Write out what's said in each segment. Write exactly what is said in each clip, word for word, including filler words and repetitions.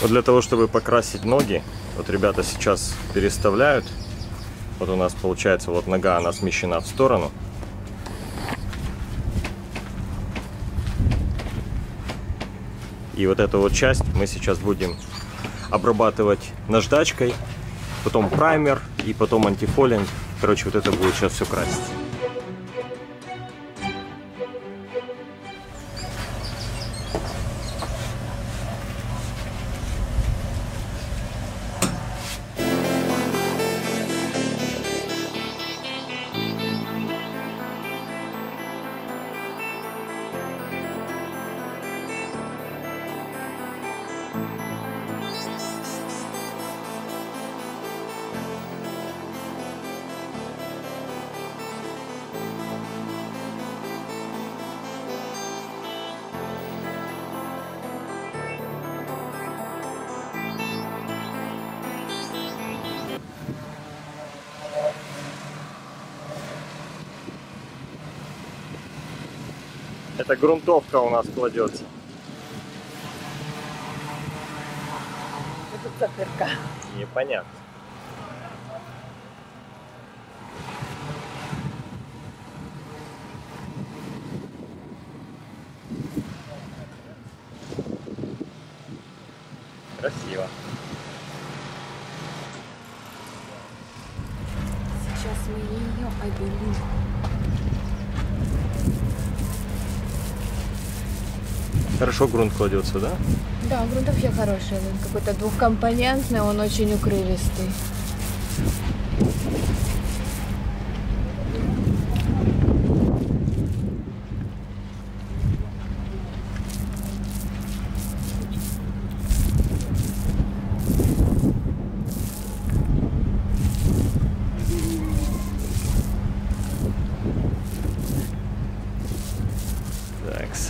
Вот для того, чтобы покрасить ноги, вот ребята сейчас переставляют. Вот у нас получается, вот нога, она смещена в сторону. И вот эту вот часть мы сейчас будем обрабатывать наждачкой, потом праймер и потом антифолинг. Короче, вот это будет сейчас все красить. Это грунтовка у нас кладется. Это циферка. Непонятно. Красиво. Сейчас мы ее обелим. Хорошо грунт кладется, да? Да, грунт вообще хороший. Он какой-то двухкомпонентный, он очень укрылистый.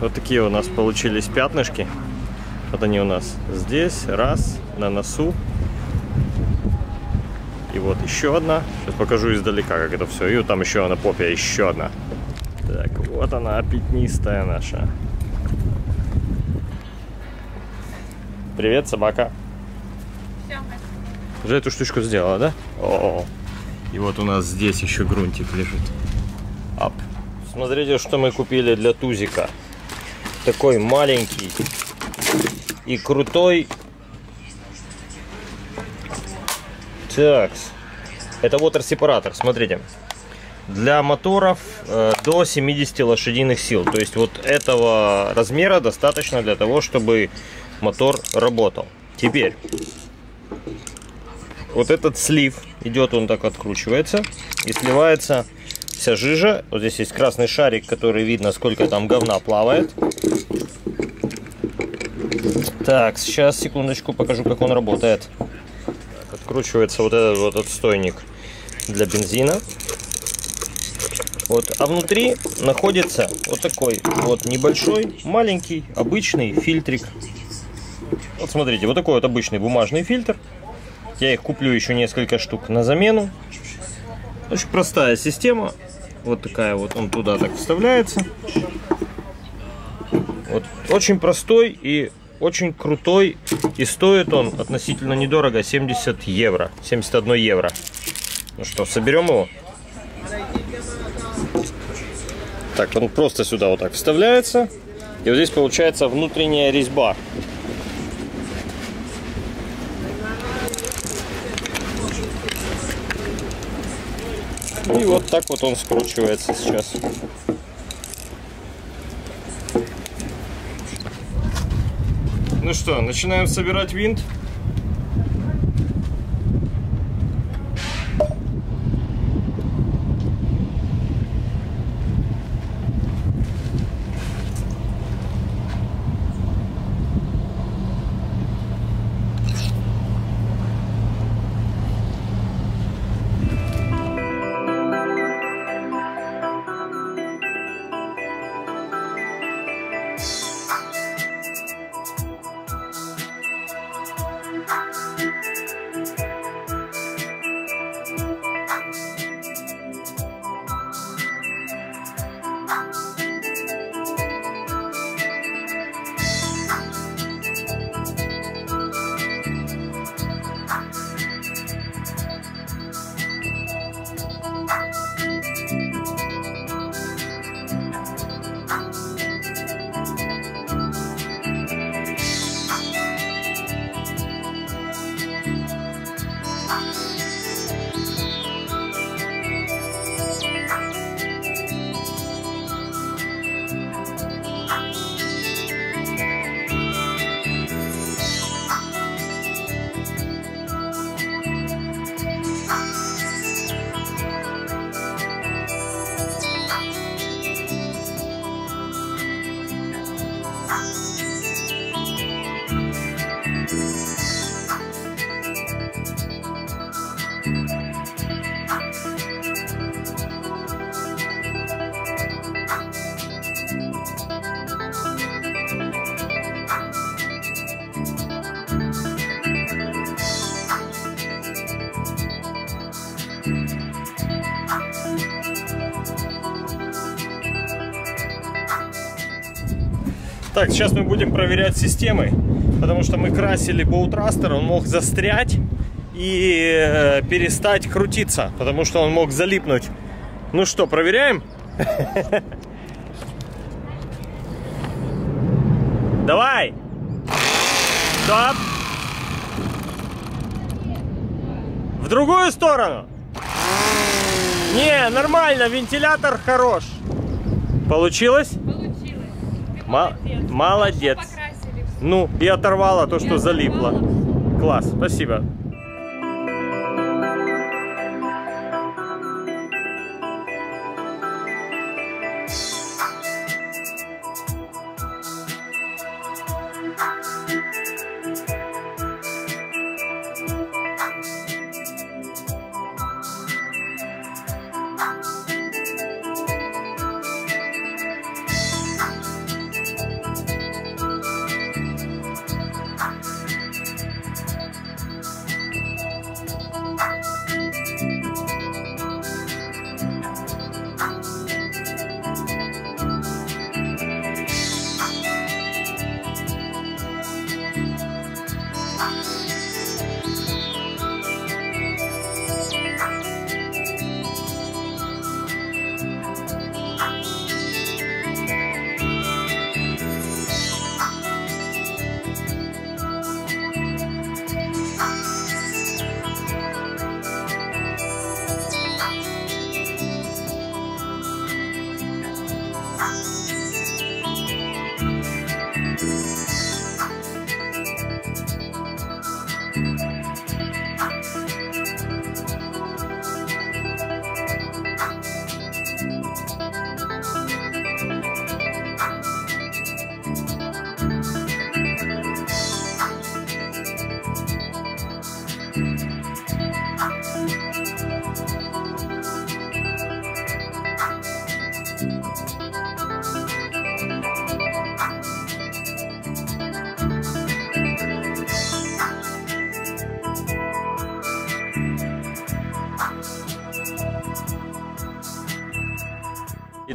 Вот такие у нас получились пятнышки. Вот они у нас здесь, раз, на носу. И вот еще одна. Сейчас покажу издалека, как это все. И вот там еще на попе еще одна. Так, вот она, пятнистая наша. Привет, собака. Уже эту штучку сделала, да? О-о-о. И вот у нас здесь еще грунтик лежит. Ап. Смотрите, что мы купили для Тузика. Такой маленький и крутой. Так, это вотер сепаратор. Смотрите, для моторов э, до семидесяти лошадиных сил. То есть вот этого размера достаточно для того, чтобы мотор работал. Теперь вот этот слив идет, он так откручивается и сливается вся жижа. Вот здесь есть красный шарик, который видно, сколько там говна плавает. Так, сейчас, секундочку, покажу, как он работает. Так, откручивается вот этот вот отстойник для бензина. Вот, а внутри находится вот такой вот небольшой, маленький, обычный фильтрик. Вот смотрите, вот такой вот обычный бумажный фильтр. Я их куплю еще несколько штук на замену. Очень простая система. Вот такая вот, он туда так вставляется. Вот, очень простой и очень крутой. И стоит он относительно недорого, семьдесят евро. семьдесят один евро. Ну что, соберем его? Так, он просто сюда вот так вставляется. И вот здесь получается внутренняя резьба. И вот так вот он скручивается сейчас. Ну что, начинаем собирать винт. Так, сейчас мы будем проверять системы, потому что мы красили боу-трастер, он мог застрять и перестать крутиться, потому что он мог залипнуть. Ну что, проверяем? Давай! Стоп! В другую сторону! Не, нормально, вентилятор хорош. Получилось? Получилось. Молодец. Молодец. Ну, и оторвала то, что залипло. Класс, спасибо.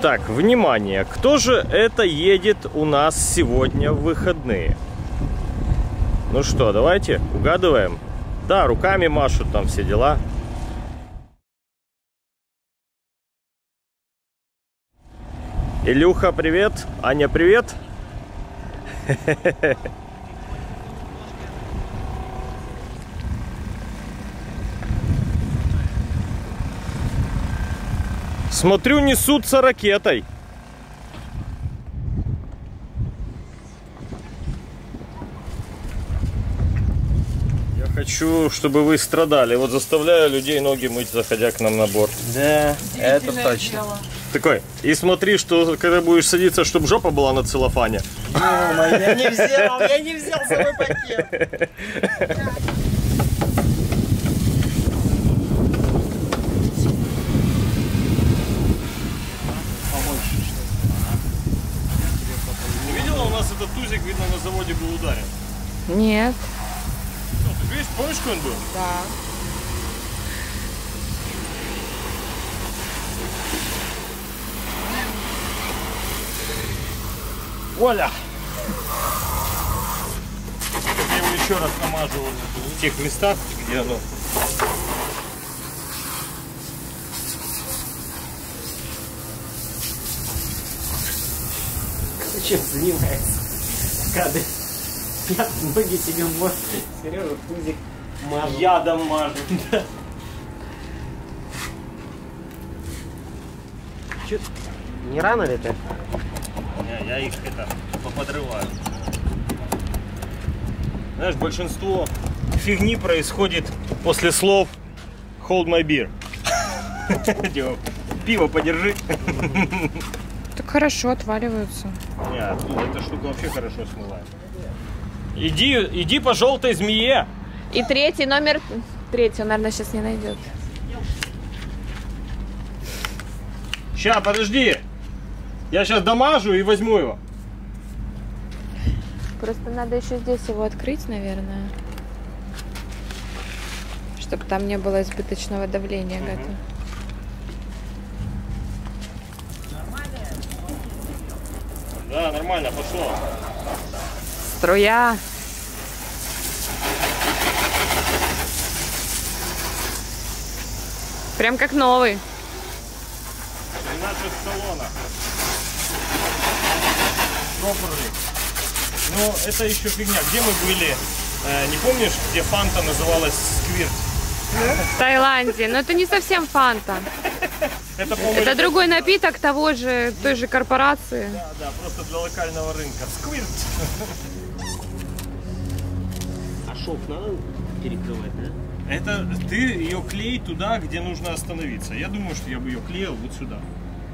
Так, внимание, кто же это едет у нас сегодня в выходные? Ну что, давайте угадываем. Да, руками машут, там все дела. Илюха, привет. Аня, привет. Смотрю, несутся ракетой. Я хочу, чтобы вы страдали. Вот заставляю людей ноги мыть, заходя к нам на борт. Да, это точно. Дело. Такой, и смотри, что когда будешь садиться, чтобы жопа была на целлофане. Мама, я не взял, я не взял с собой пакет. Тузик, видно, на заводе был ударен. Нет. Ну, ты видишь, помнишь, какой он был? Да. Оля! Я его еще раз намажу в тех местах, где оно. Зачем занимается? Кадры. Я ноги себе мажу. Сережа, Тузик мажу. Ядом мажу. Че, не рано ли ты? Не, я их это поподрываю. Знаешь, большинство фигни происходит после слов hold my beer. Пиво подержи. Так хорошо отваливаются. Нет, эта штука вообще хорошо смывает. Иди, иди по желтой змее. И третий номер, третий, он, наверное, сейчас не найдет. Ща, подожди. Я сейчас дамажу и возьму его. Просто надо еще здесь его открыть, наверное, чтобы там не было избыточного давления. Mm-hmm. Гата. Да, нормально, пошло. Струя. Прям как новый. В наших салонах. Пробовали. Ну, это еще фигня. Где мы были? Э, не помнишь, где Фанта называлась Сквирт? В Таиланде. Но это не совсем Фанта. Это, это другой напиток того же, той же корпорации. Да, да, просто для локального рынка. Сквирт. А шов надо перекрывать, да? Это ты ее клей туда, где нужно остановиться. Я думаю, что я бы ее клеил вот сюда.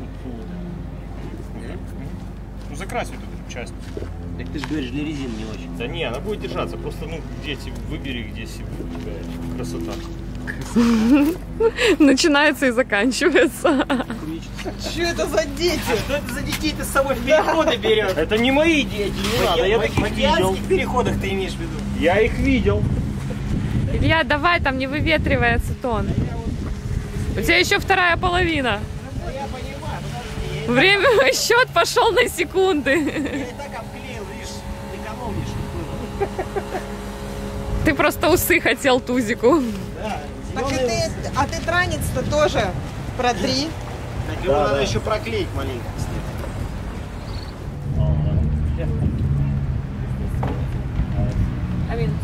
Вот, вот. Вот. Ну, закрась вот эту часть. Так ты же говоришь, для резины не очень. Да не, она будет держаться. Просто, ну, где тебе, выбери, где себе. Красота. Начинается и заканчивается. Что это за дети? А что это за детей ты с собой в переходы берешь? Это не мои дети, не надо, я таких видел. В каких переходах ты имеешь в виду? Я их видел. Илья, давай, там не выветривается тон. У тебя еще вторая половина. Время, счет пошел на секунды. Я и так обклеил, видишь, экономишь, что было. Ты просто усы хотел Тузику. Да, так и ты, а ты транец-то тоже протри. Так его да, надо да. еще проклеить маленько. Я идем.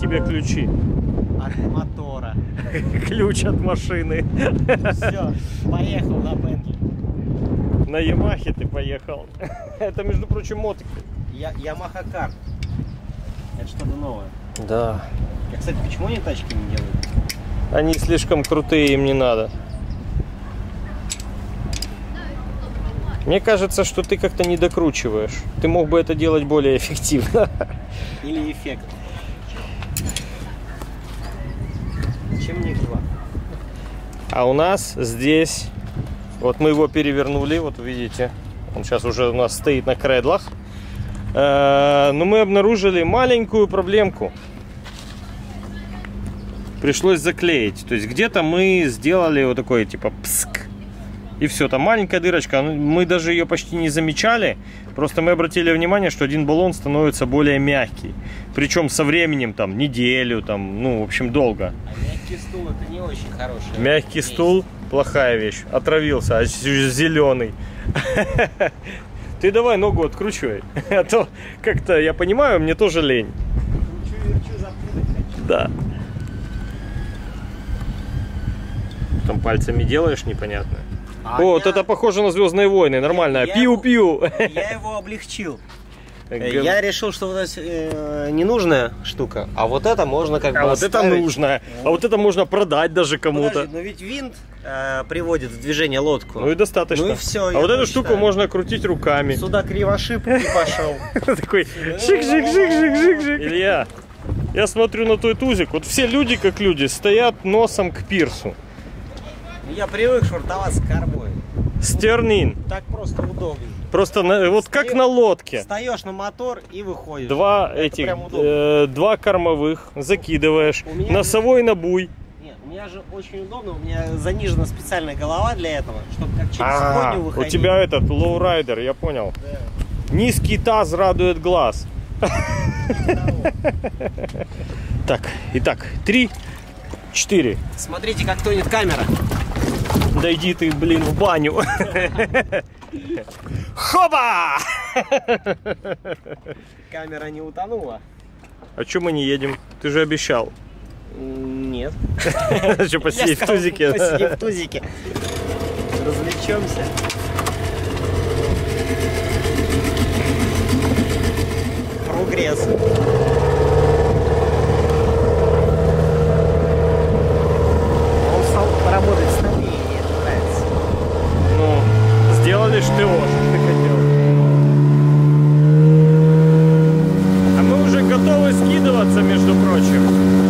Тебе ключи от мотора. Ключ от машины. Все, поехал на Бентли. На Ямахе ты поехал. Это, между прочим, мотик. Ямаха кар. Это что-то новое. Да. Я, кстати, почему они тачки не делают? Они слишком крутые, им не надо. Мне кажется, что ты как-то не докручиваешь. Ты мог бы это делать более эффективно. Или эффект. А у нас здесь, вот мы его перевернули, вот видите, он сейчас уже у нас стоит на кредлах. Но мы обнаружили маленькую проблемку. Пришлось заклеить. То есть где-то мы сделали вот такой типа пск. И все, там маленькая дырочка. Мы даже ее почти не замечали. Просто мы обратили внимание, что один баллон становится более мягкий. Причем со временем, там, неделю, там, ну, в общем, долго. Мягкий стул это не очень хорошая. Мягкий вещь. Стул плохая вещь. Отравился, а зеленый. Ты давай ногу откручивай. А то как-то я понимаю, мне тоже лень. Кручу, верчу, запрыгать хочу. Да. Там пальцами делаешь непонятно. А О, я... вот это похоже на Звездные войны, нормально. Пиу-пиу. Я, я его облегчил. Я решил, что у нас э, ненужная штука, а вот это можно как бы А вот это нужно, а вот это можно продать даже кому-то. Но ведь винт э, приводит в движение лодку. Ну и достаточно. Ну и все, а вот эту штуку можно крутить руками. Сюда кривошип и пошел. Такой шик-шик-шик-шик-шик-шик. Илья, я смотрю на твой тузик, вот все люди как люди стоят носом к пирсу. Я привык швартоваться карбой. Стернин. Так просто удобно. Просто на, вот Встаешь, как на лодке. Встаешь на мотор и выходишь. Два это этих, э, два кормовых закидываешь. Меня носовой же... набуй. Нет, у меня же очень удобно, у меня занижена специальная голова для этого, чтобы как через а -а -а, выходить. У тебя этот лоурайдер, я понял. Да. Низкий таз радует глаз. Так, итак, три, четыре. Смотрите, как тонет камера. Да иди ты, блин, в баню. Хоба! Камера не утонула. А чё мы не едем? Ты же обещал. Нет. Что, посидеть в тузике? Посидеть в тузике. Развлечемся. Прогресс. Он стал работать с нами. скидываться, между прочим.